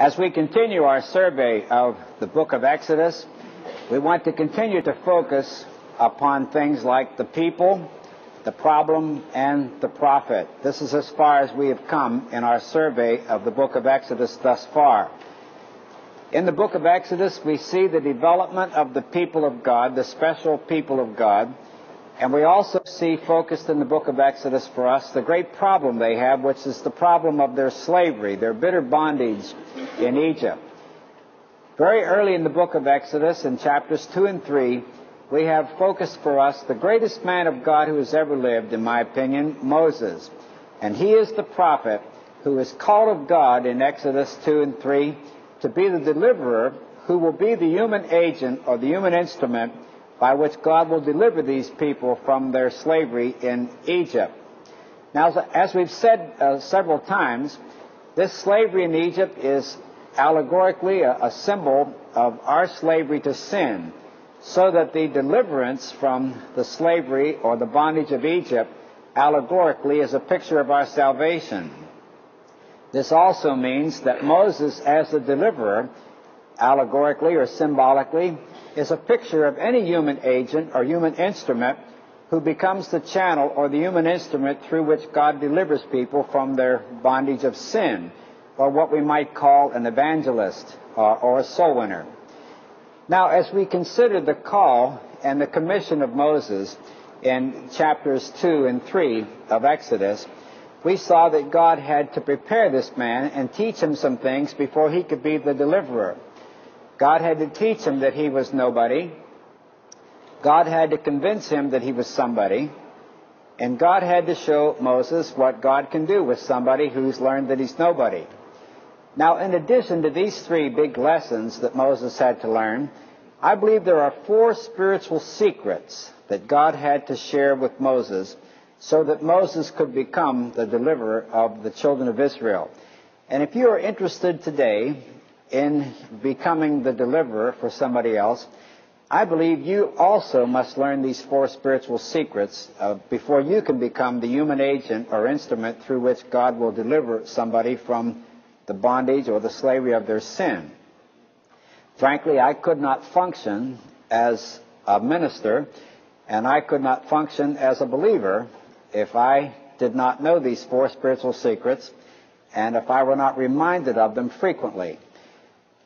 As we continue our survey of the book of Exodus, we want to continue to focus upon things like the people, the problem, and the prophet. This is as far as we have come in our survey of the book of Exodus thus far. In the book of Exodus, we see the development of the people of God, the special people of God, and we also see focused in the book of Exodus for us the great problem they have, which is the problem of their slavery, their bitter bondage in Egypt. Very early in the book of Exodus, in chapters 2 and 3, we have focused for us the greatest man of God who has ever lived, in my opinion, Moses. And he is the prophet who is called of God in Exodus 2 and 3 to be the deliverer who will be the human agent or the human instrument by which God will deliver these people from their slavery in Egypt. Now, as we've said several times, this slavery in Egypt is allegorically a symbol of our slavery to sin, so that the deliverance from the slavery or the bondage of Egypt allegorically is a picture of our salvation. This also means that Moses, as the deliverer, allegorically or symbolically, is a picture of any human agent or human instrument who becomes the channel or the human instrument through which God delivers people from their bondage of sin, or what we might call an evangelist or a soul winner. Now, as we consider the call and the commission of Moses in chapters 2 and 3 of Exodus, we saw that God had to prepare this man and teach him some things before he could be the deliverer. God had to teach him that he was nobody. God had to convince him that he was somebody. And God had to show Moses what God can do with somebody who's learned that he's nobody. Now, in addition to these three big lessons that Moses had to learn, I believe there are four spiritual secrets that God had to share with Moses so that Moses could become the deliverer of the children of Israel. And if you are interested today in becoming the deliverer for somebody else, I believe you also must learn these four spiritual secrets before you can become the human agent or instrument through which God will deliver somebody from the bondage or the slavery of their sin. Frankly, I could not function as a minister, and I could not function as a believer if I did not know these four spiritual secrets, and if I were not reminded of them frequently.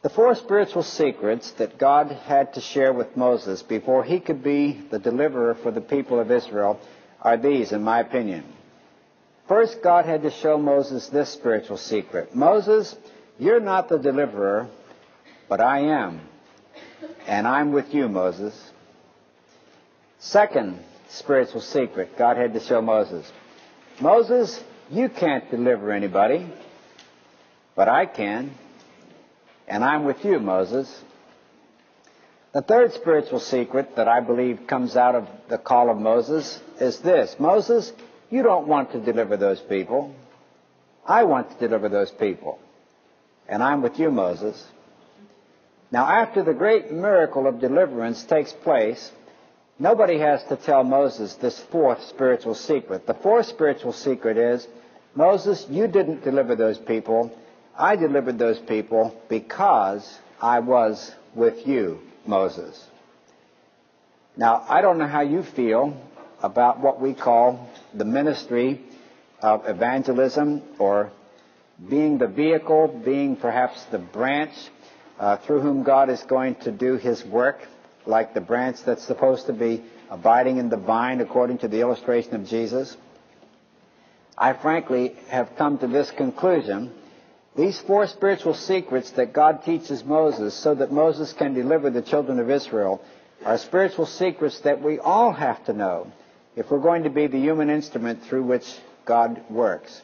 The four spiritual secrets that God had to share with Moses before he could be the deliverer for the people of Israel are these, in my opinion. First, God had to show Moses this spiritual secret. Moses, you're not the deliverer, but I am. And I'm with you, Moses. Second spiritual secret God had to show Moses. Moses, you can't deliver anybody, but I can, and I'm with you, Moses. The third spiritual secret that I believe comes out of the call of Moses is this. Moses, you don't want to deliver those people. I want to deliver those people, and I'm with you, Moses. Now, after the great miracle of deliverance takes place, nobody has to tell Moses this fourth spiritual secret. The fourth spiritual secret is, Moses, you didn't deliver those people. I delivered those people because I was with you, Moses. Now, I don't know how you feel about what we call the ministry of evangelism, or being the vehicle, being perhaps the branch through whom God is going to do his work, like the branch that's supposed to be abiding in the vine according to the illustration of Jesus. I frankly have come to this conclusion. These four spiritual secrets that God teaches Moses so that Moses can deliver the children of Israel are spiritual secrets that we all have to know if we're going to be the human instrument through which God works.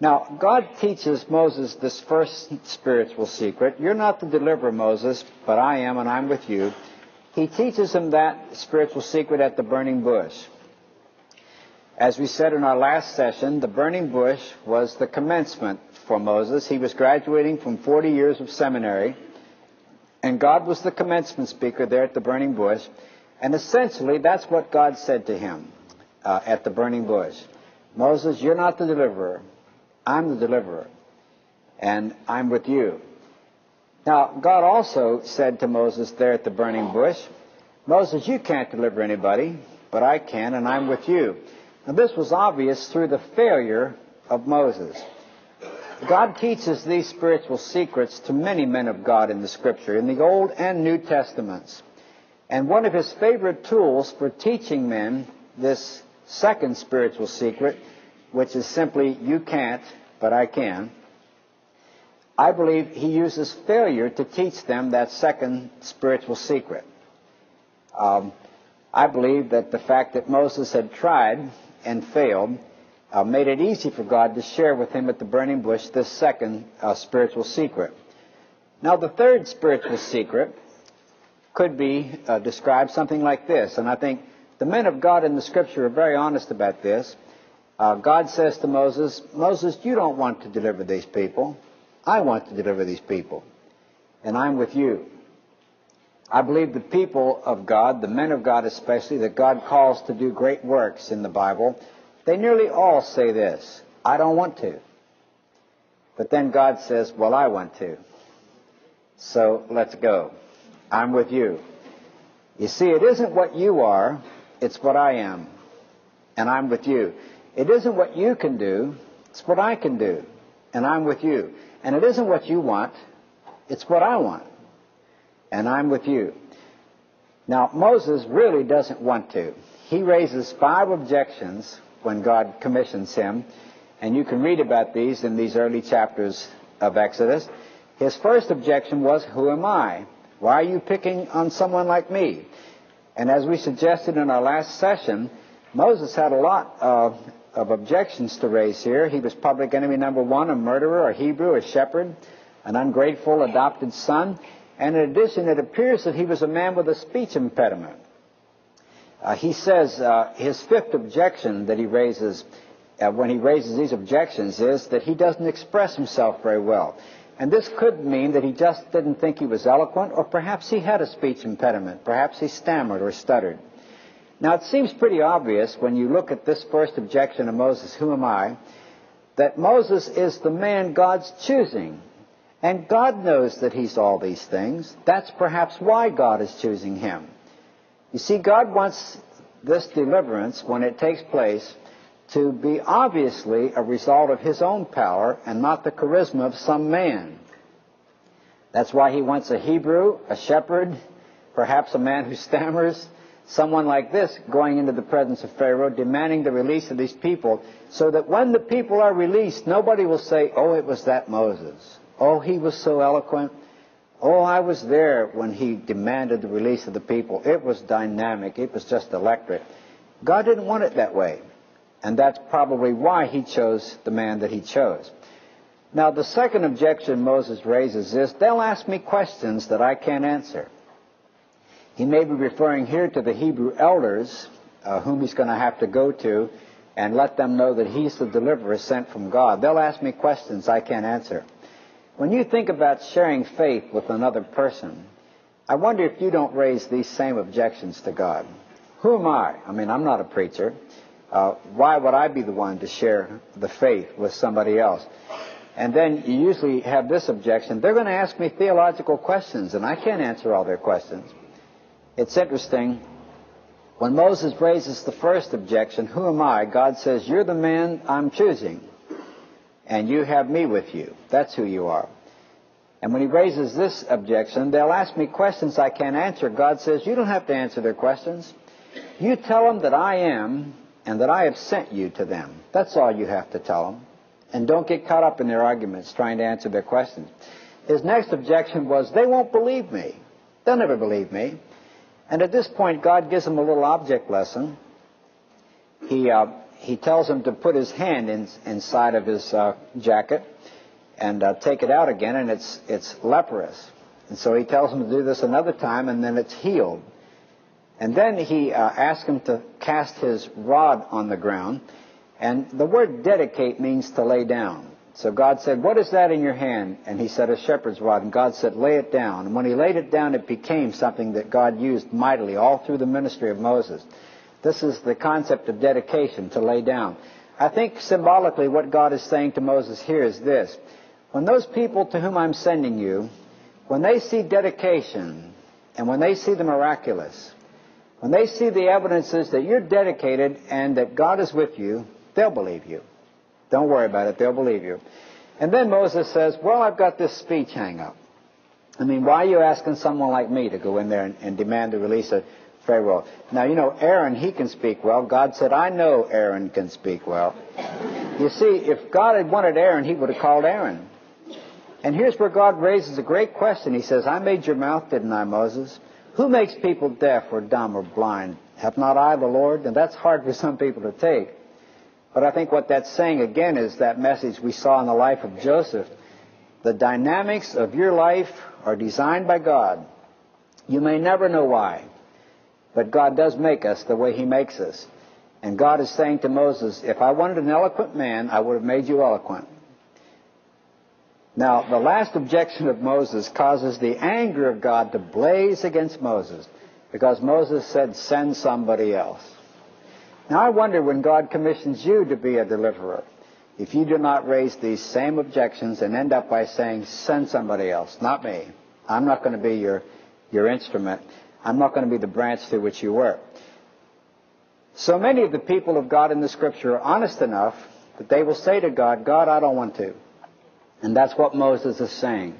Now, God teaches Moses this first spiritual secret. You're not the deliverer, Moses, but I am, and I'm with you. He teaches him that spiritual secret at the burning bush. As we said in our last session, the burning bush was the commencement for Moses. He was graduating from 40 years of seminary, and God was the commencement speaker there at the burning bush. And essentially, that's what God said to him at the burning bush. Moses, you're not the deliverer. I'm the deliverer. and I'm with you. Now, God also said to Moses there at the burning bush, Moses, you can't deliver anybody, but I can, and I'm with you. Now, this was obvious through the failure of Moses. God teaches these spiritual secrets to many men of God in the Scripture, in the Old and New Testaments. And one of his favorite tools for teaching men this second spiritual secret, which is simply, you can't, but I can, I believe he uses failure to teach them that second spiritual secret. I believe that the fact that Moses had tried and failed made it easy for God to share with him at the burning bush this second spiritual secret. Now, the third spiritual secret could be described something like this, and I think the men of God in the Scripture are very honest about this. God says to Moses, Moses, you don't want to deliver these people. I want to deliver these people, and I'm with you. I believe the people of God, the men of God especially, that God calls to do great works in the Bible, they nearly all say this, I don't want to. But then God says, well, I want to. So let's go. I'm with you. You see, it isn't what you are, it's what I am, and I'm with you. It isn't what you can do, it's what I can do, and I'm with you. And it isn't what you want, it's what I want, and I'm with you. Now, Moses really doesn't want to. He raises 5 objections when God commissions him, and you can read about these in these early chapters of Exodus. His first objection was, who am I? Why are you picking on someone like me? And as we suggested in our last session, Moses had a lot of objections to raise here. He was public enemy number 1, a murderer, a Hebrew, a shepherd, an ungrateful adopted son. And in addition, it appears that he was a man with a speech impediment. He says his fifth objection that he raises when he raises these objections is that he doesn't express himself very well. And this could mean that he just didn't think he was eloquent, or perhaps he had a speech impediment. Perhaps he stammered or stuttered. Now, it seems pretty obvious when you look at this first objection of Moses, who am I, that Moses is the man God's choosing. And God knows that he's all these things. That's perhaps why God is choosing him. You see, God wants this deliverance, when it takes place, to be obviously a result of his own power and not the charisma of some man. That's why he wants a Hebrew, a shepherd, perhaps a man who stammers, someone like this going into the presence of Pharaoh, demanding the release of these people, so that when the people are released, nobody will say, oh, it was that Moses. Oh, he was so eloquent. Oh, I was there when he demanded the release of the people. It was dynamic. It was just electric. God didn't want it that way. And that's probably why he chose the man that he chose. Now, the second objection Moses raises is, they'll ask me questions that I can't answer. He may be referring here to the Hebrew elders, whom he's going to have to go to and let them know that he's the deliverer sent from God. They'll ask me questions I can't answer. When you think about sharing faith with another person, I wonder if you don't raise these same objections to God. Who am I? I mean, I'm not a preacher. Why would I be the one to share the faith with somebody else? And then you usually have this objection. They're going to ask me theological questions, and I can't answer all their questions. It's interesting. When Moses raises the first objection, who am I? God says, you're the man I'm choosing, and you have me with you. That's who you are. And when he raises this objection, they'll ask me questions I can't answer. God says, you don't have to answer their questions. You tell them that I am, and that I have sent you to them. That's all you have to tell them. And don't get caught up in their arguments trying to answer their questions. His next objection was, they won't believe me. They'll never believe me. And at this point, God gives him a little object lesson. He tells him to put his hand inside of his jacket and take it out again, and it's leprous. And so he tells him to do this another time, and then it's healed. And then he asks him to cast his rod on the ground. And the word dedicate means to lay down. So God said, what is that in your hand? And he said, a shepherd's rod. And God said, lay it down. And when he laid it down, it became something that God used mightily all through the ministry of Moses. This is the concept of dedication, to lay down. I think symbolically what God is saying to Moses here is this. When those people to whom I'm sending you, when they see dedication and when they see the miraculous, when they see the evidences that you're dedicated and that God is with you, they'll believe you. Don't worry about it. They'll believe you. And then Moses says, well, I've got this speech hang-up. I mean, why are you asking someone like me to go in there and demand the release of Pharaoh? Now, you know, Aaron, he can speak well. God said, I know Aaron can speak well. You see, if God had wanted Aaron, he would have called Aaron. And here's where God raises a great question. He says, I made your mouth, didn't I, Moses? Who makes people deaf or dumb or blind? Have not I the Lord? And that's hard for some people to take. But I think what that's saying, again, is that message we saw in the life of Joseph. The dynamics of your life are designed by God. You may never know why, but God does make us the way he makes us. And God is saying to Moses, if I wanted an eloquent man, I would have made you eloquent. Now, the last objection of Moses causes the anger of God to blaze against Moses, because Moses said, send somebody else. Now, I wonder when God commissions you to be a deliverer, if you do not raise these same objections and end up by saying, send somebody else, not me. I'm not going to be your instrument. I'm not going to be the branch through which you work. So many of the people of God in the Scripture are honest enough that they will say to God, God, I don't want to. And that's what Moses is saying.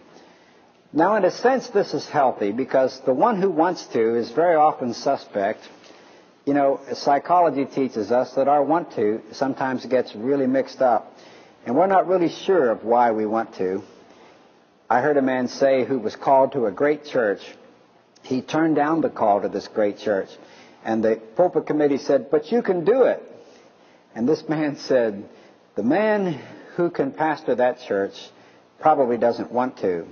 Now, in a sense, this is healthy, because the one who wants to is very often suspect. You know, psychology teaches us that our want to sometimes gets really mixed up, and we're not really sure of why we want to. I heard a man say who was called to a great church. He turned down the call to this great church, and the pulpit committee said, but you can do it. And this man said, the man who can pastor that church probably doesn't want to,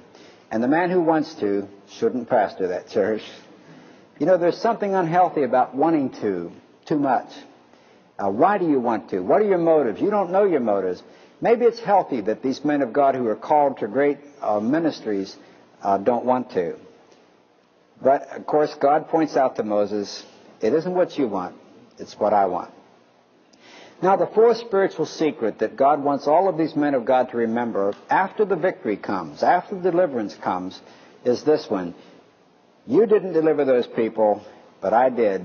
and the man who wants to shouldn't pastor that church. You know, there's something unhealthy about wanting to too much. Why do you want to? What are your motives? You don't know your motives. Maybe it's healthy that these men of God who are called to great ministries don't want to. But, of course, God points out to Moses, it isn't what you want, it's what I want. Now, the fourth spiritual secret that God wants all of these men of God to remember after the victory comes, after the deliverance comes, is this one. You didn't deliver those people, but I did,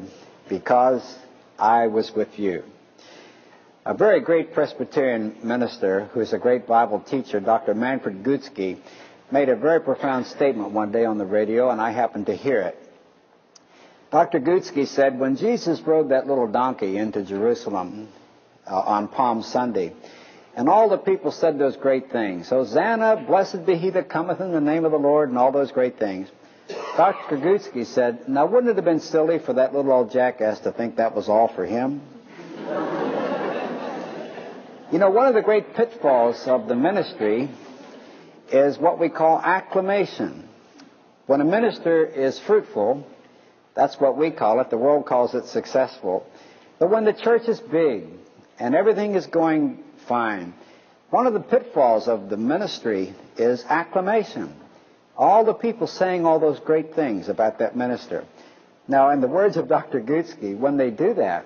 because I was with you. A very great Presbyterian minister, who is a great Bible teacher, Dr. Manfred Gutzke, made a very profound statement one day on the radio, and I happened to hear it. Dr. Gutzke said, when Jesus rode that little donkey into Jerusalem on Palm Sunday, and all the people said those great things, Hosanna, blessed be he that cometh in the name of the Lord, and all those great things, Dr. Gutzke said, now wouldn't it have been silly for that little old jackass to think that was all for him? You know, one of the great pitfalls of the ministry is what we call acclamation. When a minister is fruitful, that's what we call it. The world calls it successful. But when the church is big and everything is going fine, one of the pitfalls of the ministry is acclamation. All the people saying all those great things about that minister. Now, in the words of Dr. Gutzke, when they do that,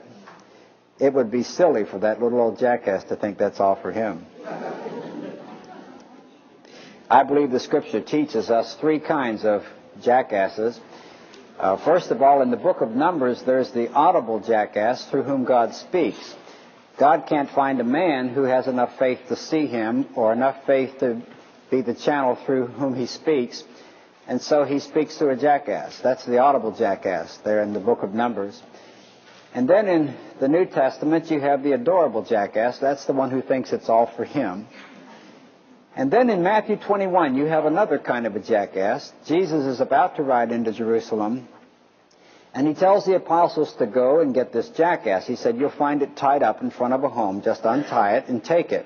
it would be silly for that little old jackass to think that's all for him. I believe the Scripture teaches us three kinds of jackasses. First of all, in the book of Numbers, there's the audible jackass through whom God speaks. God can't find a man who has enough faith to see him or enough faith to be the channel through whom he speaks, and so he speaks through a jackass. That's the audible jackass there in the book of Numbers. And then in the New Testament you have the adorable jackass. That's the one who thinks it's all for him. And then in Matthew 21 you have another kind of a jackass. Jesus is about to ride into Jerusalem, and he tells the apostles to go and get this jackass. He said, you'll find it tied up in front of a home. Just untie it and take it.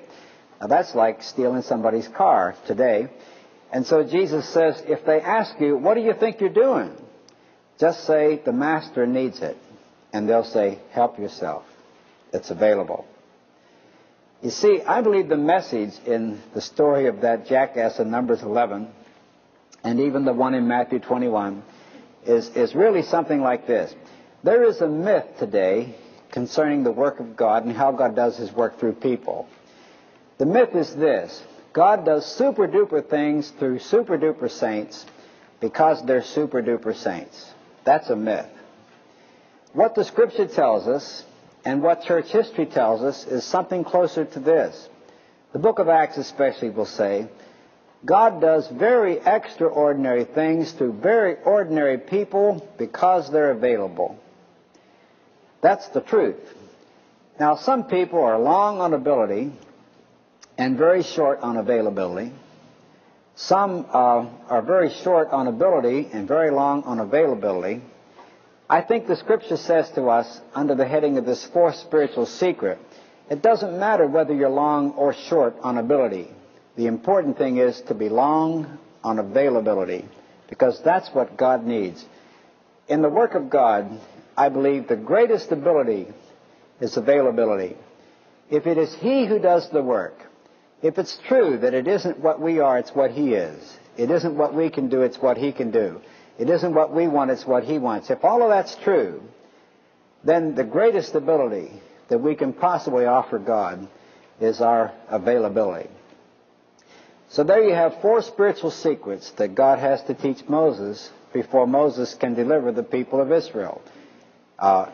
Now, that's like stealing somebody's car today. And so Jesus says, if they ask you, what do you think you're doing? Just say, the master needs it. And they'll say, help yourself. It's available. You see, I believe the message in the story of that jackass in Numbers 11, and even the one in Matthew 21, is really something like this. There is a myth today concerning the work of God and how God does his work through people. The myth is this. God does super-duper things through super-duper saints because they're super-duper saints. That's a myth. What the Scripture tells us and what church history tells us is something closer to this. The book of Acts especially will say, God does very extraordinary things through very ordinary people because they're available. That's the truth. Now, some people are long on ability and very short on availability. Some are very short on ability and very long on availability. I think the Scripture says to us, under the heading of this fourth spiritual secret, it doesn't matter whether you're long or short on ability. The important thing is to be long on availability, because that's what God needs. In the work of God, I believe the greatest ability is availability. If it is He who does the work, if it's true that it isn't what we are, it's what He is. It isn't what we can do, it's what He can do. It isn't what we want, it's what He wants. If all of that's true, then the greatest ability that we can possibly offer God is our availability. So there you have four spiritual secrets that God has to teach Moses before Moses can deliver the people of Israel.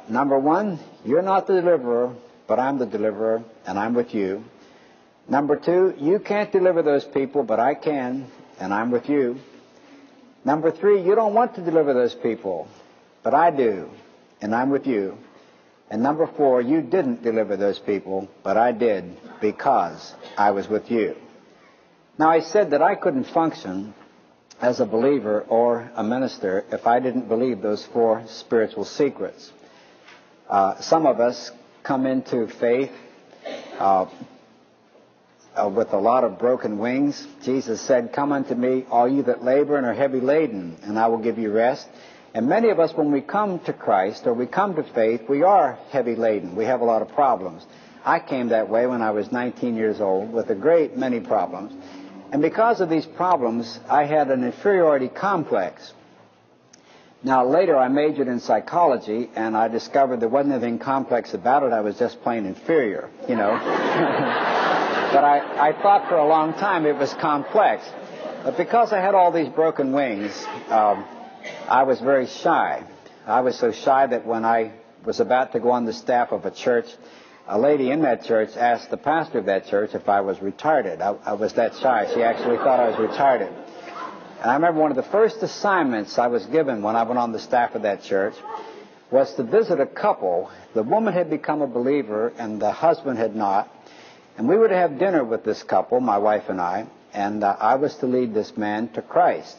Number one, you're not the deliverer, but I'm the deliverer, and I'm with you. Number two, you can't deliver those people, but I can, and I'm with you. Number three, you don't want to deliver those people, but I do, and I'm with you. And number four, you didn't deliver those people, but I did, because I was with you. Now, I said that I couldn't function as a believer or a minister if I didn't believe those four spiritual secrets. Some of us come into faith with a lot of broken wings. Jesus said, "Come unto me, all you that labor and are heavy laden, and I will give you rest." And many of us, when we come to Christ or we come to faith, we are heavy laden. We have a lot of problems. I came that way when I was 19 years old with a great many problems. And because of these problems, I had an inferiority complex. Now, later I majored in psychology, and I discovered there wasn't anything complex about it. I was just plain inferior, you know. But I thought for a long time it was complex. But because I had all these broken wings, I was very shy. I was so shy that when I was about to go on the staff of a church, a lady in that church asked the pastor of that church if I was retarded. I was that shy. She actually thought I was retarded. And I remember one of the first assignments I was given when I went on the staff of that church was to visit a couple. The woman had become a believer and the husband had not. And we were to have dinner with this couple, my wife and I, and I was to lead this man to Christ.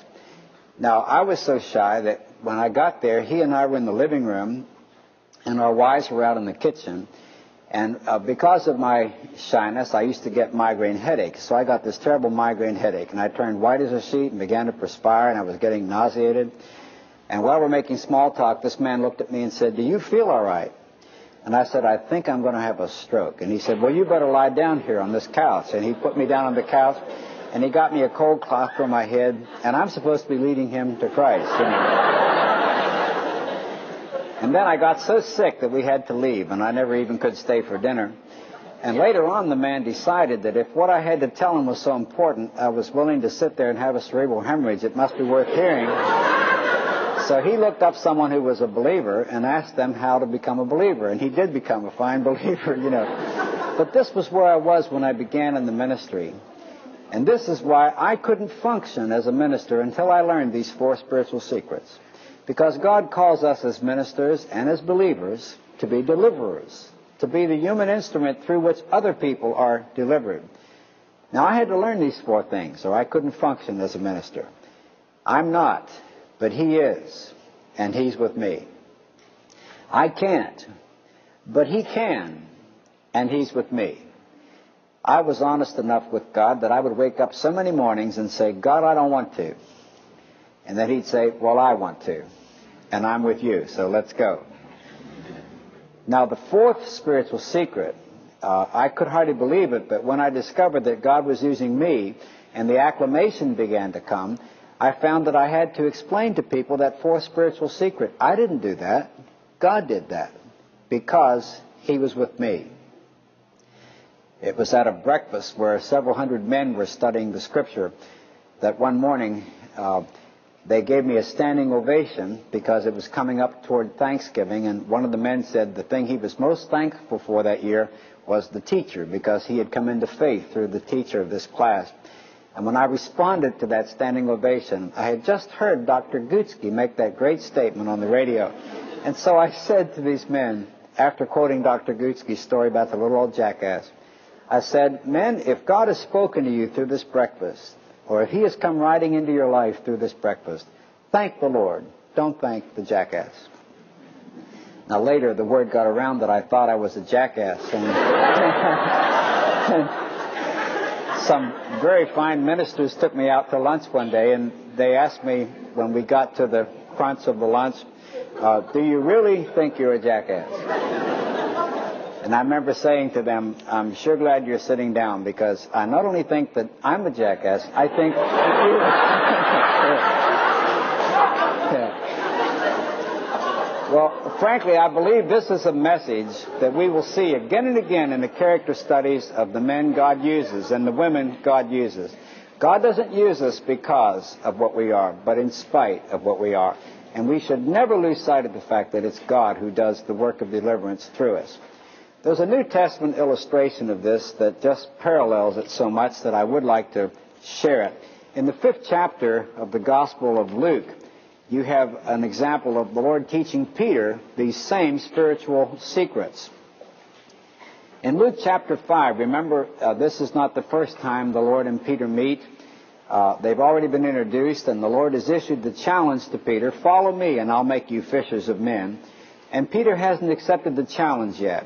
Now, I was so shy that when I got there, he and I were in the living room and our wives were out in the kitchen. And because of my shyness, I used to get migraine headaches. So I got this terrible migraine headache, and I turned white as a sheet and began to perspire, and I was getting nauseated. And while we're making small talk, this man looked at me and said, "Do you feel all right?" And I said, "I think I'm going to have a stroke." And he said, "Well, you better lie down here on this couch." And he put me down on the couch, and he got me a cold cloth for my head, and I'm supposed to be leading him to Christ, you know. And then I got so sick that we had to leave, and I never even could stay for dinner. And later on, the man decided that if what I had to tell him was so important, I was willing to sit there and have a cerebral hemorrhage. It must be worth hearing. So he looked up someone who was a believer and asked them how to become a believer. And he did become a fine believer, you know. But this was where I was when I began in the ministry. And this is why I couldn't function as a minister until I learned these four spiritual secrets. Because God calls us as ministers and as believers to be deliverers, to be the human instrument through which other people are delivered. Now, I had to learn these four things, or I couldn't function as a minister. I'm not, but He is, and He's with me. I can't, but He can, and He's with me. I was honest enough with God that I would wake up so many mornings and say, "God, I don't want to." And then He'd say, "Well, I want to, and I'm with you, so let's go." Now, the fourth spiritual secret, I could hardly believe it, but when I discovered that God was using me and the acclamation began to come, I found that I had to explain to people that fourth spiritual secret. I didn't do that. God did that because He was with me. It was at a breakfast where several hundred men were studying the Scripture that one morning they gave me a standing ovation because it was coming up toward Thanksgiving, and one of the men said the thing he was most thankful for that year was the teacher, because he had come into faith through the teacher of this class. And when I responded to that standing ovation, I had just heard Dr. Gutzke make that great statement on the radio. And so I said to these men, after quoting Dr. Gutzke's story about the little old jackass, I said, men, if God has spoken to you through this breakfast, or if he has come riding into your life through this breakfast, thank the Lord. Don't thank the jackass. Now, later, the word got around that I thought I was a jackass. And some very fine ministers took me out to lunch one day, and they asked me when we got to the crunch of the lunch, do you really think you're a jackass? And I remember saying to them, I'm sure glad you're sitting down, because I not only think that I'm a jackass, I think that you... Well, frankly, I believe this is a message that we will see again and again in the character studies of the men God uses and the women God uses. God doesn't use us because of what we are, but in spite of what we are. And we should never lose sight of the fact that it's God who does the work of deliverance through us. There's a New Testament illustration of this that just parallels it so much that I would like to share it. In the 5th chapter of the Gospel of Luke, you have an example of the Lord teaching Peter these same spiritual secrets. In Luke chapter 5, remember, this is not the first time the Lord and Peter meet. They've already been introduced, and the Lord has issued the challenge to Peter, follow me and I'll make you fishers of men. And Peter hasn't accepted the challenge yet.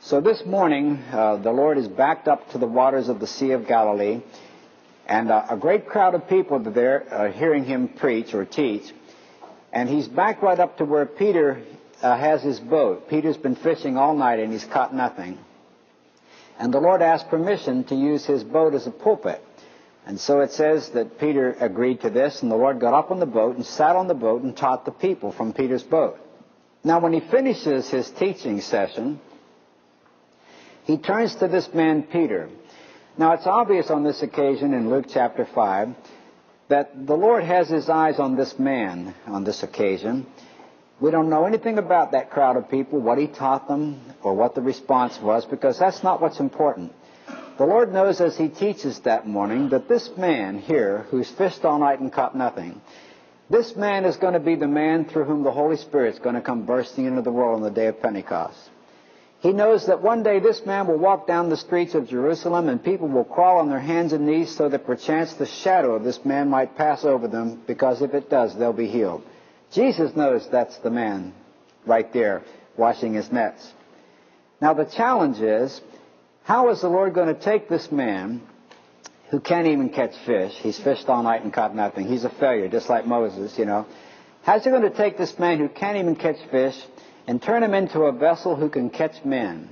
So this morning, the Lord is backed up to the waters of the Sea of Galilee, and a great crowd of people are there hearing him preach or teach. And he's back right up to where Peter has his boat. Peter's been fishing all night, and he's caught nothing. And the Lord asked permission to use his boat as a pulpit. And so it says that Peter agreed to this, and the Lord got up on the boat and sat on the boat and taught the people from Peter's boat. Now, when he finishes his teaching session, he turns to this man, Peter. Now, it's obvious on this occasion in Luke chapter 5 that the Lord has his eyes on this man on this occasion. We don't know anything about that crowd of people, what he taught them, or what the response was, because that's not what's important. The Lord knows as he teaches that morning that this man here, who's fished all night and caught nothing, this man is going to be the man through whom the Holy Spirit's going to come bursting into the world on the day of Pentecost. He knows that one day this man will walk down the streets of Jerusalem and people will crawl on their hands and knees so that perchance the shadow of this man might pass over them, because if it does, they'll be healed. Jesus knows that's the man right there washing his nets. Now the challenge is, how is the Lord going to take this man who can't even catch fish? He's fished all night and caught nothing. He's a failure, just like Moses, you know. How's he going to take this man who can't even catch fish and turn him into a vessel who can catch men?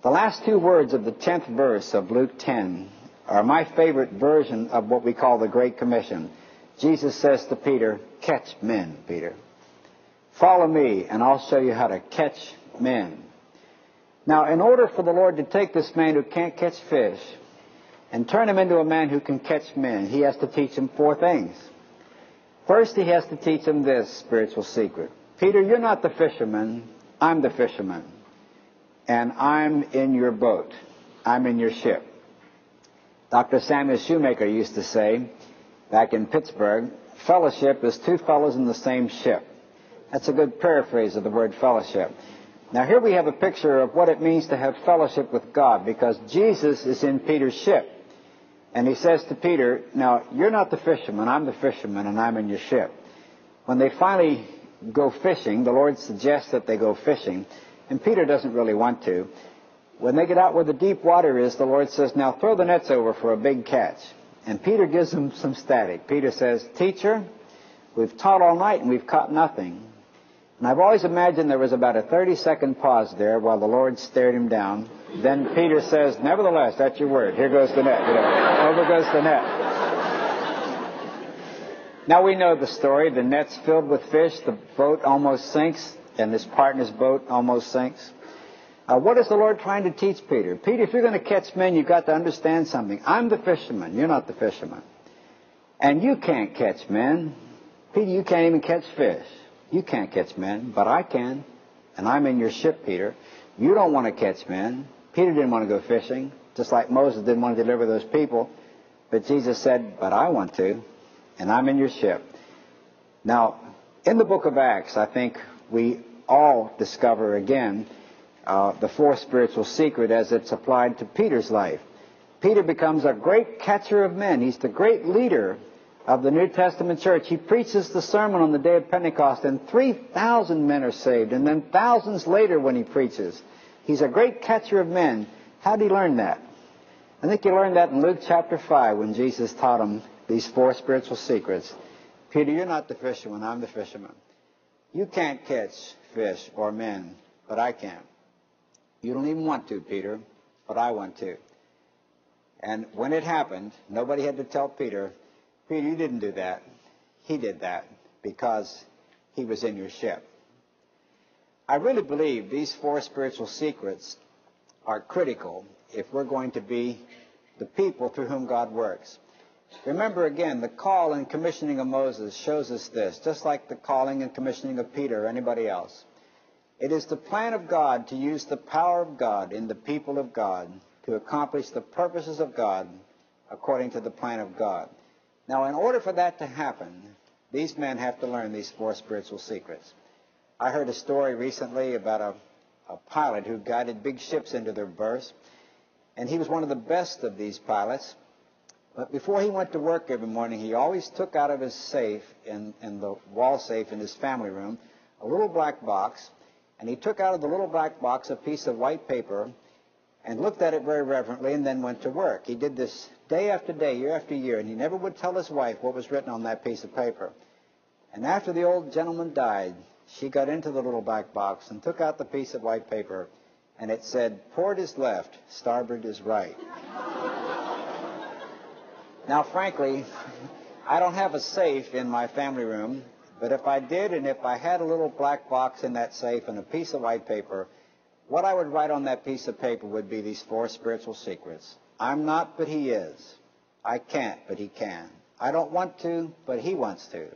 The last two words of the 10th verse of Luke 10 are my favorite version of what we call the Great Commission. Jesus says to Peter, catch men, Peter. Follow me, and I'll show you how to catch men. Now, in order for the Lord to take this man who can't catch fish and turn him into a man who can catch men, he has to teach him 4 things. First, he has to teach him this spiritual secret. Peter, you're not the fisherman, I'm the fisherman, and I'm in your boat, I'm in your ship. Dr. Samuel Shoemaker used to say, back in Pittsburgh, fellowship is 2 fellows in the same ship. That's a good paraphrase of the word fellowship. Now here we have a picture of what it means to have fellowship with God, because Jesus is in Peter's ship. And he says to Peter, now, you're not the fisherman, I'm the fisherman, and I'm in your ship. When they finally go fishing, the Lord suggests that they go fishing, and Peter doesn't really want to. When they get out where the deep water is, the Lord says, now throw the nets over for a big catch. And Peter gives them some static. Peter says, teacher, we've taught all night and we've caught nothing. And I've always imagined there was about a 30-second pause there while the Lord stared him down. Then Peter says, nevertheless, that's your word. Here goes the net. You know, over goes the net. Now we know the story. The net's filled with fish. The boat almost sinks, and his partner's boat almost sinks. What is the Lord trying to teach Peter? Peter, if you're going to catch men, you've got to understand something. I'm the fisherman. You're not the fisherman. And you can't catch men. Peter, you can't even catch fish. You can't catch men, but I can. And I'm in your ship, Peter. You don't want to catch men. Peter didn't want to go fishing, just like Moses didn't want to deliver those people. But Jesus said, but I want to, and I'm in your ship. Now, in the book of Acts, I think we all discover again the fourth spiritual secret as it's applied to Peter's life. Peter becomes a great catcher of men. He's the great leader of the New Testament church. He preaches the sermon on the day of Pentecost, and 3,000 men are saved, and then thousands later when he preaches. He's a great catcher of men. How did he learn that? I think he learned that in Luke chapter 5 when Jesus taught him these four spiritual secrets. Peter, you're not the fisherman. I'm the fisherman. You can't catch fish or men, but I can. You don't even want to, Peter, but I want to. And when it happened, nobody had to tell Peter, Peter, you didn't do that. He did that because he was in your ship. I really believe these four spiritual secrets are critical if we're going to be the people through whom God works. Remember, again, the call and commissioning of Moses shows us this, just like the calling and commissioning of Peter or anybody else. It is the plan of God to use the power of God in the people of God to accomplish the purposes of God according to the plan of God. Now, in order for that to happen, these men have to learn these four spiritual secrets. I heard a story recently about a pilot who guided big ships into their berths, and he was one of the best of these pilots. But before he went to work every morning, he always took out of his safe, in the wall safe in his family room, a little black box. And he took out of the little black box a piece of white paper and looked at it very reverently and then went to work. He did this day after day, year after year, and he never would tell his wife what was written on that piece of paper. And after the old gentleman died, she got into the little black box and took out the piece of white paper, and it said, "Port is left, starboard is right." Now, frankly, I don't have a safe in my family room, but if I did, and if I had a little black box in that safe and a piece of white paper, what I would write on that piece of paper would be these four spiritual secrets. I'm not, but he is. I can't, but he can. I don't want to, but he wants to.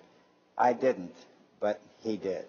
I didn't, but he did.